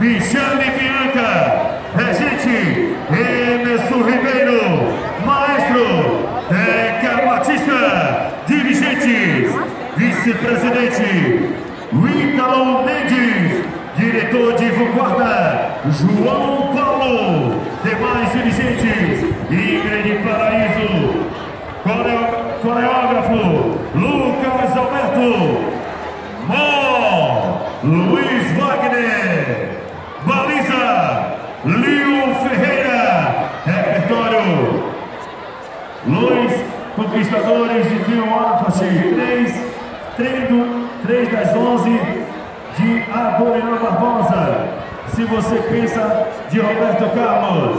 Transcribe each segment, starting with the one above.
Michane Bianca, regente Emerson Ribeiro, maestro Dêca Batista, dirigentes, vice-presidente Ítalo Mendes, diretor de vanguarda João Paulo, demais dirigentes, Igreja de Paraíso, coreógrafo Lucas Alberto, Mó, Luiz Wagner, baliza, Lio Ferreira, repertório, Luiz, Conquistadores de Rio Alfa, 3 das 11 de Arbolina Barbosa, Se Você Pensa, de Roberto Carlos.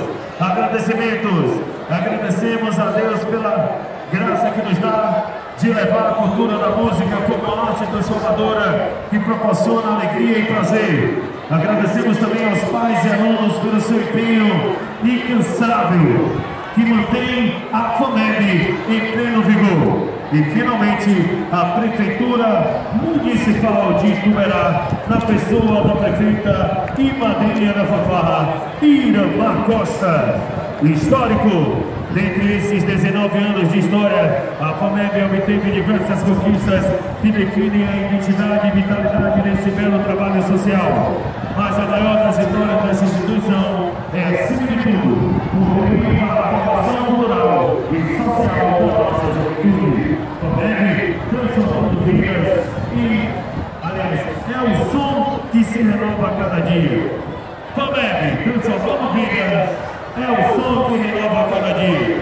Agradecemos a Deus pela graça que nos dá de levar a cultura da música como arte transformadora que proporciona alegria e prazer. Agradecemos também aos pais e alunos pelo seu empenho incansável que mantém a FAMEB em pleno vigor. E finalmente a Prefeitura Municipal de Ituberá, na pessoa da prefeita e madrinha da fanfarra, Iramar Costa. Histórico, dentre esses 19 anos de história, a FAMEB obteve diversas conquistas que definem a identidade e vitalidade desse belo trabalho social. Mas a maior das vitórias dessa instituição é, acima de tudo, o contribuir para a população rural e social da nossa juventude. FAMEB transformando vidas e, aliás, é o som que se renova a cada dia. FAMEB transformando vidas é o som que renova a cada dia.